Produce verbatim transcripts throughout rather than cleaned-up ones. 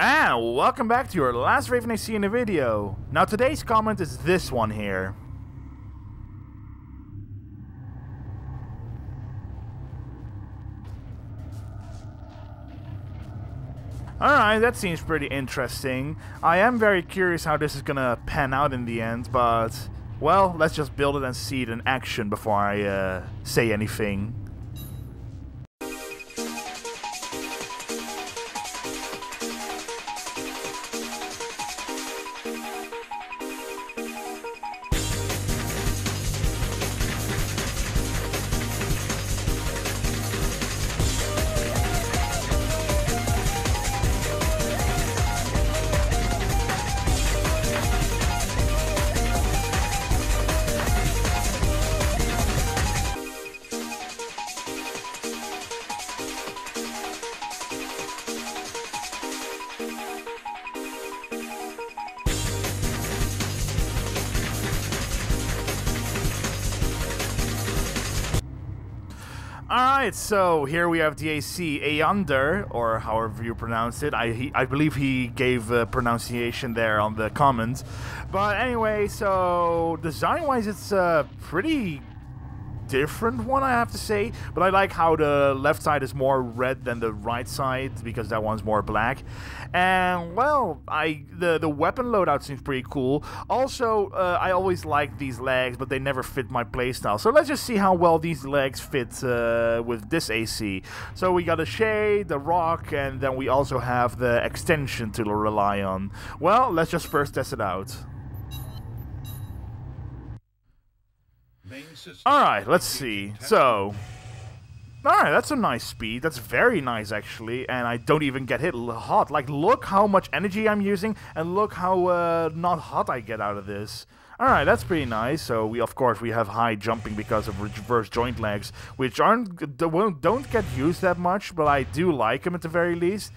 And welcome back to your last raven I see in the video. Now today's comment is this one here. Alright, that seems pretty interesting. I am very curious how this is gonna pan out in the end, but well, let's just build it and see it in action before I uh, say anything. Alright, so here we have the A C Eander, or however you pronounce it. I he, I believe he gave a pronunciation there on the comments. But anyway, so design-wise it's a pretty different one, I have to say. But I like how the left side is more red than the right side, because that one's more black. And, well, I the, the weapon loadout seems pretty cool. Also, uh, I always like these legs, but they never fit my playstyle. So let's just see how well these legs fit uh, with this A C. So we got a Shade, the Rock, and then we also have the extension to rely on. Well, let's just first test it out. Alright, let's see. So... Alright, that's a nice speed. That's very nice, actually. And I don't even get hit hot. Like, look how much energy I'm using. And look how uh, not hot I get out of this. Alright, that's pretty nice. So, we of course, we have high jumping because of reverse joint legs. Which aren't don't get used that much. But I do like them at the very least.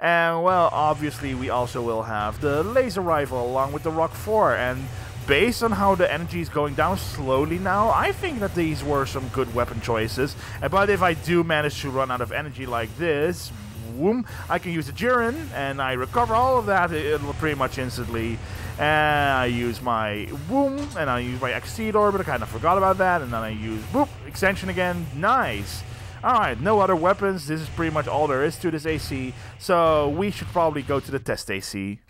And, well, obviously, we also will have the laser rifle along with the R O K four. And... based on how the energy is going down slowly now, I think that these were some good weapon choices. But if I do manage to run out of energy like this, boom, I can use the Jiren, and I recover all of that it'll pretty much instantly. And I use my boom, and I use my exceed orb, but I kind of forgot about that, and then I use boop, extension again. Nice. Alright, no other weapons. This is pretty much all there is to this A C, so we should probably go to the test A C.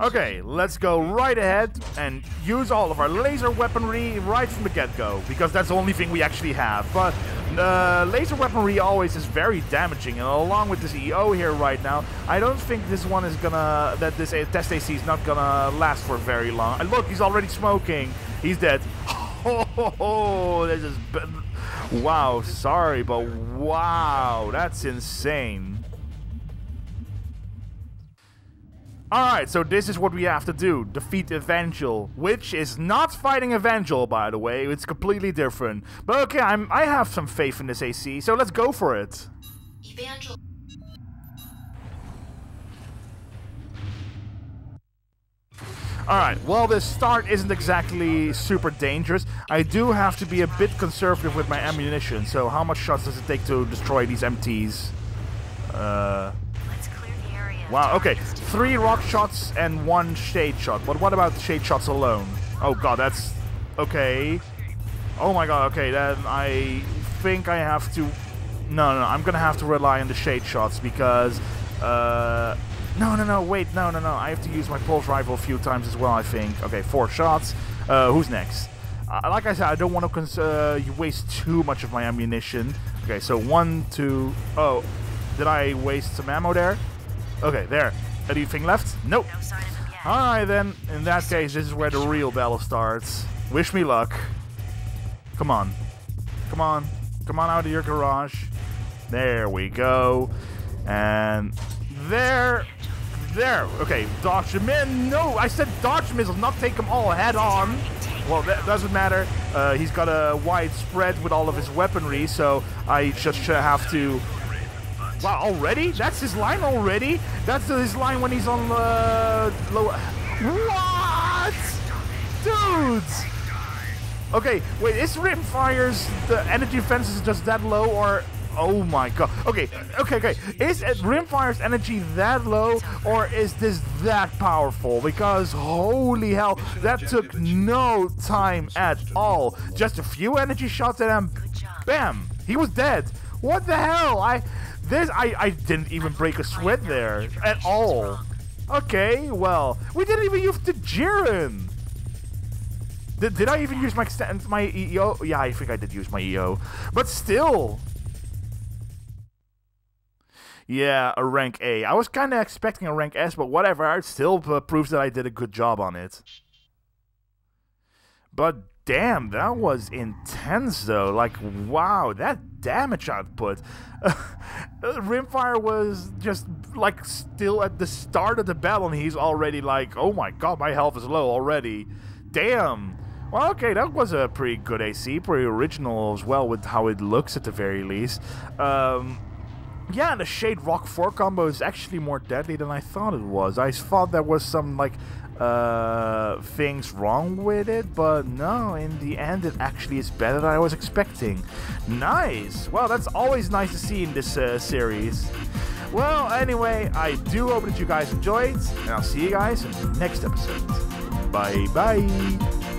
Okay, let's go right ahead and use all of our laser weaponry right from the get-go, because that's the only thing we actually have. But uh, laser weaponry always is very damaging, and along with this E O here right now, I don't think this one is gonna that this test A C is not gonna last for very long. And look, he's already smoking. He's dead. Oh, oh, oh, this is wow. Sorry, but wow, that's insane. Alright, so this is what we have to do. Defeat Evangel, which is not fighting Evangel, by the way. It's completely different. But okay, I'm, I have some faith in this A C, so let's go for it. Evangel. Alright, well, this start isn't exactly super dangerous. I do have to be a bit conservative with my ammunition, so how much shots does it take to destroy these M Ts? Uh... Wow, okay. Three rock shots and one shade shot. But what about shade shots alone? Oh god, that's... okay. Oh my god, okay, then I think I have to... No, no, no, I'm gonna have to rely on the shade shots because... Uh... No, no, no, wait, no, no, no. I have to use my pulse rifle a few times as well, I think. Okay, four shots. Uh, who's next? Uh, like I said, I don't want to cons uh, waste too much of my ammunition. Okay, so one, two... Oh, did I waste some ammo there? Okay, there. Anything left? Nope. No. Alright then, in that case, this is where the real battle starts. Wish me luck. Come on. Come on. Come on out of your garage. There we go. And... there. There. Okay, dodge him in. No, I said dodge missiles, not take them all head on. Well, that doesn't matter. Uh, he's got a wide spread with all of his weaponry, so I just have to... Wow, already? That's his line already? That's his line when he's on uh, low... What? Dudes! Okay, wait, is Rimfire's the energy fences just that low, or Oh my god. Okay, okay, okay. Is it Rimfire's energy that low, or is this that powerful? Because holy hell, that took no time at all. Just a few energy shots at him. Bam! He was dead. What the hell? I this I, I didn't even break a sweat there at all. Okay, well, we didn't even use the Jiren. Did, did I even use my my E O? Yeah, I think I did use my E O. But still. Yeah, a rank A. I was kind of expecting a rank S, but whatever. It still uh, proves that I did a good job on it. But damn, that was intense though. Like, wow, that damage output. Rimfire was just like still at the start of the battle and he's already like, oh my god, my health is low already. Damn. Well, okay, that was a pretty good A C. Pretty original as well with how it looks at the very least. Um... Yeah, and the Shade Rock four combo is actually more deadly than I thought it was. I thought there was some, like, uh, things wrong with it, but no, in the end it actually is better than I was expecting. Nice! Well, that's always nice to see in this uh, series. Well, anyway, I do hope that you guys enjoyed, and I'll see you guys in the next episode. Bye-bye!